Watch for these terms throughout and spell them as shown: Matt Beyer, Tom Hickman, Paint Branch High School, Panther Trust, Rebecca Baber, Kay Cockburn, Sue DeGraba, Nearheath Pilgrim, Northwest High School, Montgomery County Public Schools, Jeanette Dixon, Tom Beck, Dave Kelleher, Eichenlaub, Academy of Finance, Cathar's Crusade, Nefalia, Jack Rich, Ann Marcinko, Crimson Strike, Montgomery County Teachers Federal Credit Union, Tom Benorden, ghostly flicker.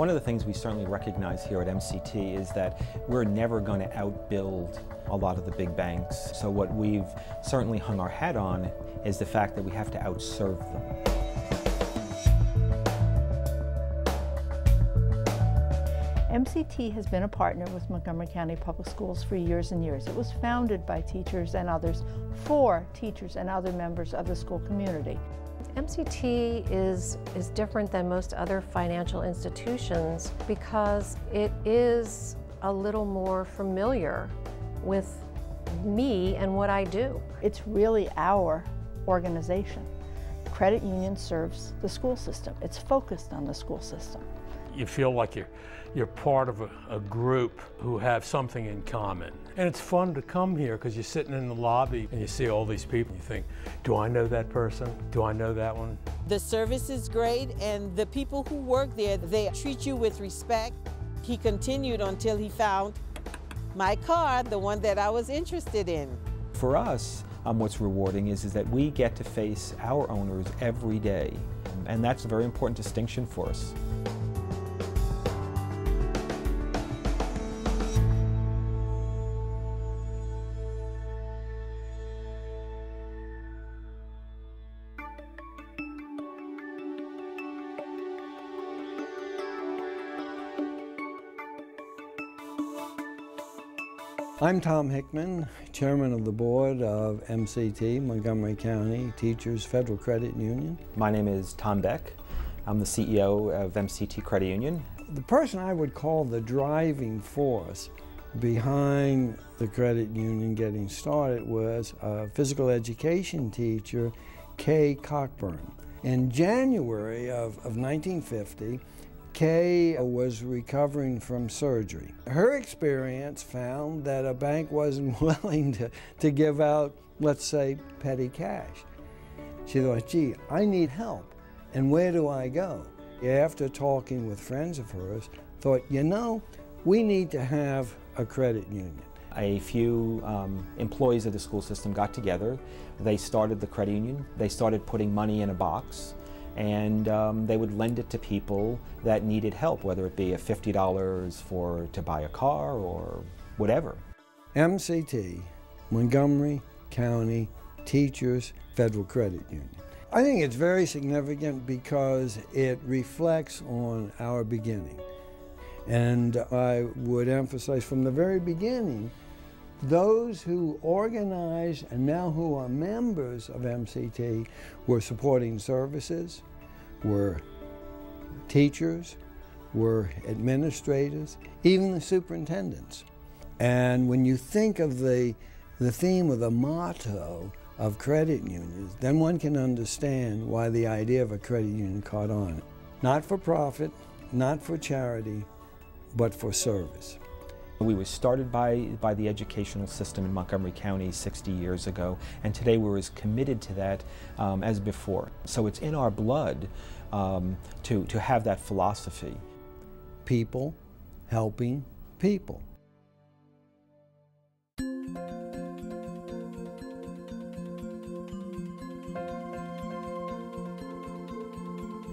One of the things we certainly recognize here at MCT is that we're never going to outbuild a lot of the big banks. So what we've certainly hung our hat on is the fact that we have to outserve them. MCT has been a partner with Montgomery County Public Schools for years and years. It was founded by teachers and others for teachers and other members of the school community. MCT is different than most other financial institutions because it is a little more familiar with me and what I do. It's really our organization. Credit union serves the school system. It's focused on the school system. You feel like you're part of a group who have something in common. And it's fun to come here because you're sitting in the lobby and you see all these people. You think, do I know that person? Do I know that one? The service is great, and the people who work there, they treat you with respect. He continued until he found my car, the one that I was interested in. For us, what's rewarding is that we get to face our owners every day. And that's a very important distinction for us. I'm Tom Hickman, Chairman of the Board of MCT, Montgomery County Teachers Federal Credit Union. My name is Tom Beck. I'm the CEO of MCT Credit Union. The person I would call the driving force behind the credit union getting started was a physical education teacher, Kay Cockburn. In January of 1950, Kay was recovering from surgery. Her experience found that a bank wasn't willing to give out, let's say, petty cash. She thought, gee, I need help, and where do I go? After talking with friends of hers, thought, you know, we need to have a credit union. A few employees of the school system got together. They started the credit union. They started putting money in a box, and they would lend it to people that needed help, whether it be a $50 to buy a car or whatever. MCT, Montgomery County Teachers Federal Credit Union. I think it's very significant because it reflects on our beginning. And I would emphasize from the very beginning, those who organized and now who are members of MCT were supporting services, were teachers, were administrators, even the superintendents. And when you think of the theme or the motto of credit unions, then one can understand why the idea of a credit union caught on. Not for profit, not for charity, but for service. We were started by the educational system in Montgomery County 60 years ago, and today we're as committed to that as before. So it's in our blood to have that philosophy. People helping people.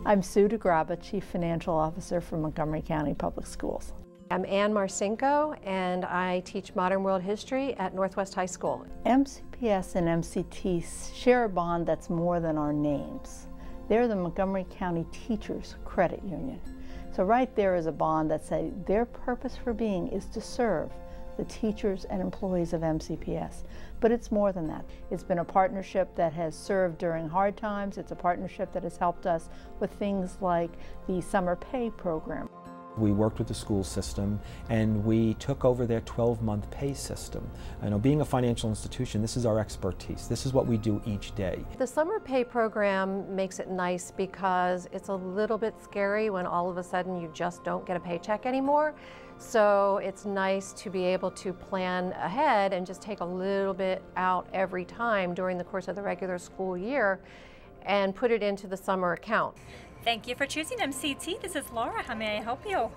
I'm Sue DeGraba, Chief Financial Officer for Montgomery County Public Schools. I'm Ann Marcinko, and I teach Modern World History at Northwest High School. MCPS and MCT share a bond that's more than our names. They're the Montgomery County Teachers Credit Union. So right there is a bond that says their purpose for being is to serve the teachers and employees of MCPS. But it's more than that. It's been a partnership that has served during hard times. It's a partnership that has helped us with things like the summer pay program. We worked with the school system, and we took over their 12-month pay system. I know, being a financial institution, this is our expertise. This is what we do each day. The summer pay program makes it nice because it's a little bit scary when all of a sudden you just don't get a paycheck anymore. So it's nice to be able to plan ahead and just take a little bit out every time during the course of the regular school year and put it into the summer account. Thank you for choosing MCT. This is Laura. How may I help you?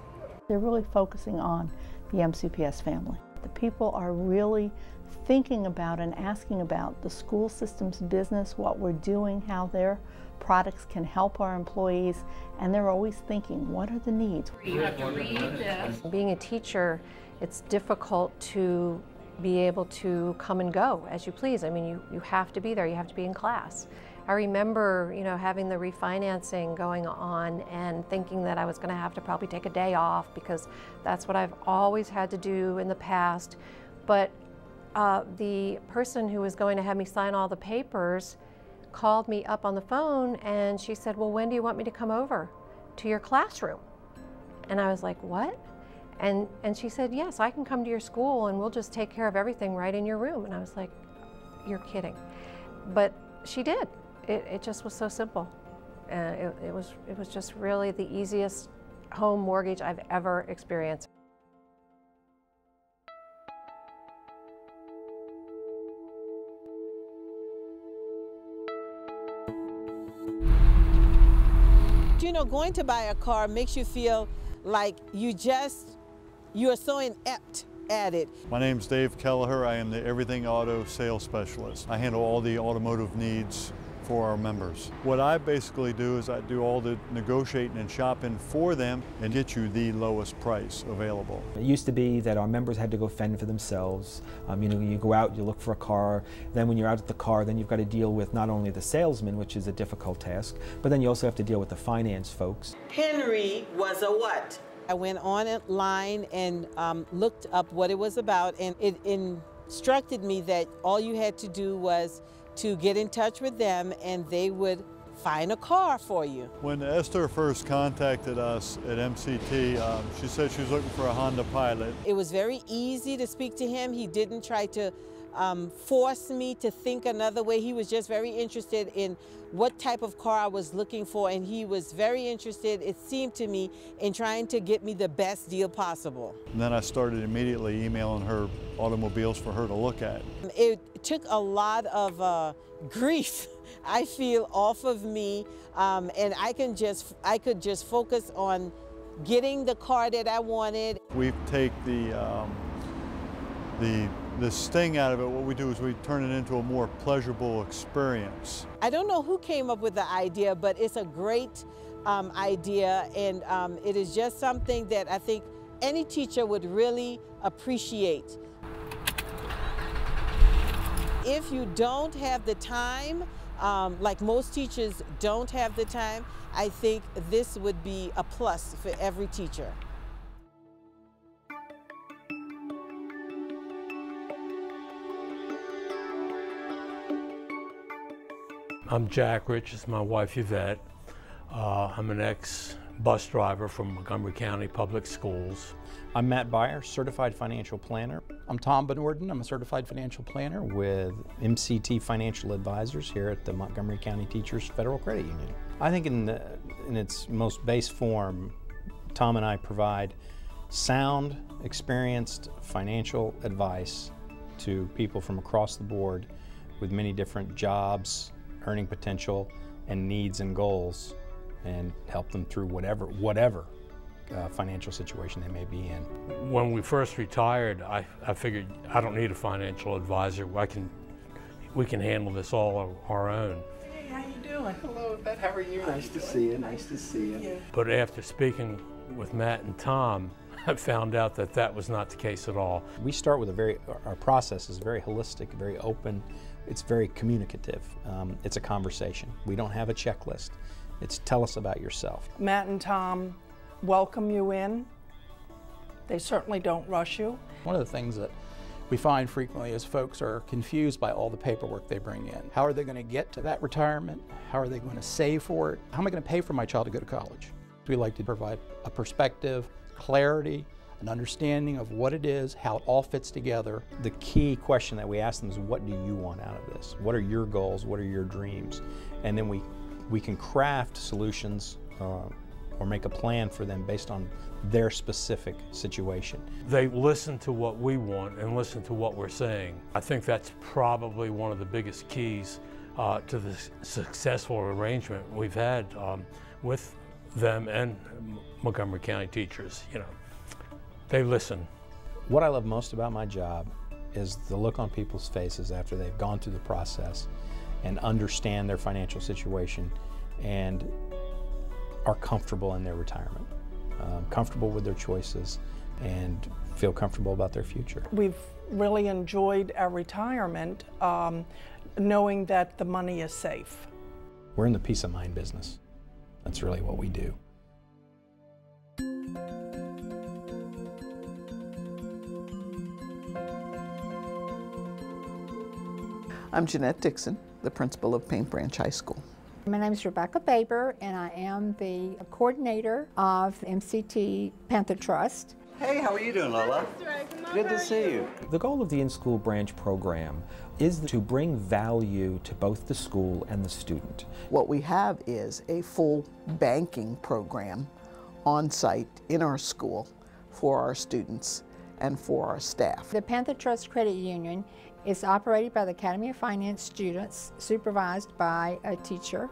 They're really focusing on the MCPS family. The people are really thinking about and asking about the school system's business, what we're doing, how they're products can help our employees, and they're always thinking, what are the needs? You have to read this. Being a teacher, it's difficult to be able to come and go as you please. I mean, you have to be there, you have to be in class. I remember, you know, having the refinancing going on and thinking that I was going to have to probably take a day off because that's what I've always had to do in the past. But the person who was going to have me sign all the papers called me up on the phone and she said, well, when do you want me to come over to your classroom? And I was like, what? And she said, yes, I can come to your school and we'll just take care of everything right in your room. And I was like, you're kidding. But she did. It just was so simple. It was just really the easiest home mortgage I've ever experienced. You know, going to buy a car makes you feel like you are so inept at it. My name's Dave Kelleher. I am the Everything Auto Sales Specialist. I handle all the automotive needs for our members. What I basically do is I do all the negotiating and shopping for them and get you the lowest price available. It used to be that our members had to go fend for themselves. You know, you go out, you look for a car, then when you're out at the car, then you've got to deal with not only the salesman, which is a difficult task, but then you also have to deal with the finance folks. Henry was a what? I went online and looked up what it was about, and it instructed me that all you had to do was to get in touch with them and they would find a car for you. When Esther first contacted us at MCT, she said she was looking for a Honda Pilot. It was very easy to speak to him. He didn't try to force me to think another way. He was just very interested in what type of car I was looking for, and he was very interested, it seemed to me, in trying to get me the best deal possible. And then I started immediately emailing her automobiles for her to look at. It took a lot of grief, I feel, off of me, and I could just focus on getting the car that I wanted. We take the sting out of it. What we do is we turn it into a more pleasurable experience. I don't know who came up with the idea, but it's a great idea, and it is just something that I think any teacher would really appreciate. If you don't have the time, like most teachers don't have the time, I think this would be a plus for every teacher. I'm Jack Rich, it's my wife Yvette. I'm an ex-bus driver from Montgomery County Public Schools. I'm Matt Beyer, certified financial planner. I'm Tom Benorden, I'm a certified financial planner with MCT Financial Advisors here at the Montgomery County Teachers Federal Credit Union. I think in its most base form, Tom and I provide sound, experienced financial advice to people from across the board with many different jobs, earning potential, and needs and goals, and help them through whatever financial situation they may be in. When we first retired, I figured I don't need a financial advisor. We can handle this all our own. Hey, how you doing? Hello, Beth, how are you? Nice to see you, nice to see you. But after speaking with Matt and Tom, I found out that that was not the case at all. We start with our process is very holistic, very open. It's very communicative. It's a conversation. We don't have a checklist. It's tell us about yourself. Matt and Tom welcome you in. They certainly don't rush you. One of the things that we find frequently is folks are confused by all the paperwork they bring in. How are they going to get to that retirement? How are they going to save for it? How am I going to pay for my child to go to college? We like to provide a perspective, clarity, an understanding of what it is, how it all fits together. The key question that we ask them is, what do you want out of this? What are your goals? What are your dreams? And then we can craft solutions or make a plan for them based on their specific situation. They listen to what we want and listen to what we're saying. I think that's probably one of the biggest keys to the successful arrangement we've had with them and Montgomery County teachers, you know. They listen. What I love most about my job is the look on people's faces after they've gone through the process and understand their financial situation and are comfortable in their retirement, comfortable with their choices, and feel comfortable about their future. We've really enjoyed our retirement, knowing that the money is safe. We're in the peace of mind business. That's really what we do. I'm Jeanette Dixon, the principal of Paint Branch High School. My name is Rebecca Baber, and I am the coordinator of MCT Panther Trust. Hey, how are you doing, Lola? Good to see you. The goal of the in-school branch program is to bring value to both the school and the student. What we have is a full banking program on-site in our school for our students and for our staff. The Panther Trust Credit Union is operated by the Academy of Finance students, supervised by a teacher,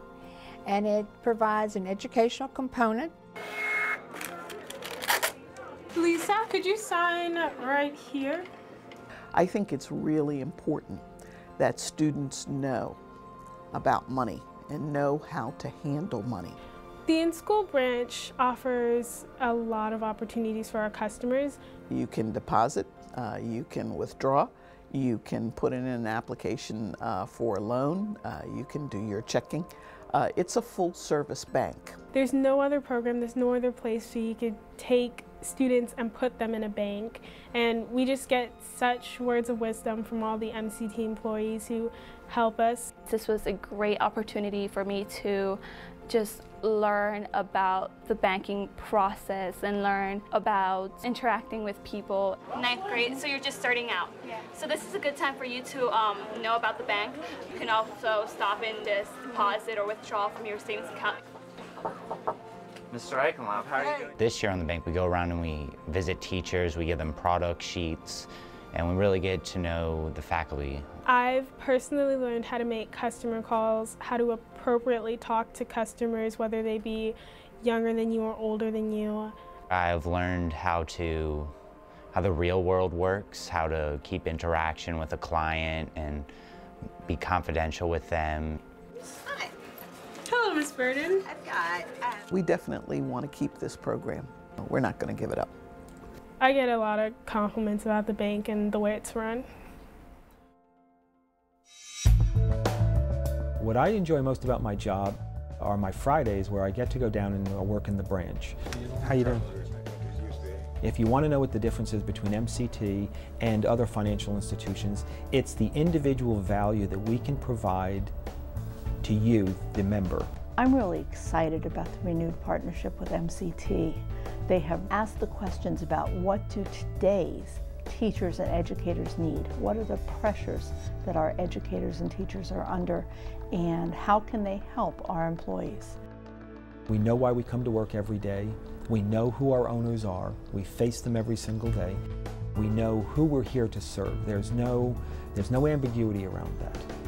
and it provides an educational component. Lisa, could you sign right here? I think it's really important that students know about money and know how to handle money. The in-school branch offers a lot of opportunities for our customers. You can deposit, you can withdraw, you can put in an application for a loan, you can do your checking. It's a full-service bank. There's no other program, there's no other place so you could take students and put them in a bank. And we just get such words of wisdom from all the MCT employees who help us. This was a great opportunity for me to just learn about the banking process and learn about interacting with people. Ninth grade, so you're just starting out. Yeah. So this is a good time for you to know about the bank. You can also stop and just deposit or withdraw from your savings account. Mr. Eichenlaub, how are you doing? This year on the bank, we go around and we visit teachers, we give them product sheets, and we really get to know the faculty. I've personally learned how to make customer calls, how to appropriately talk to customers, whether they be younger than you or older than you. I've learned how the real world works, how to keep interaction with a client and be confidential with them. Hi. Hello, Ms. Burden. I've got... We definitely want to keep this program. We're not going to give it up. I get a lot of compliments about the bank and the way it's run. What I enjoy most about my job are my Fridays, where I get to go down and work in the branch. How you doing? If you want to know what the difference is between MCT and other financial institutions, it's the individual value that we can provide to you, the member. I'm really excited about the renewed partnership with MCT. They have asked the questions about what do today's teachers and educators need? What are the pressures that our educators and teachers are under? And how can they help our employees? We know why we come to work every day. We know who our owners are. We face them every single day. We know who we're here to serve. There's no ambiguity around that.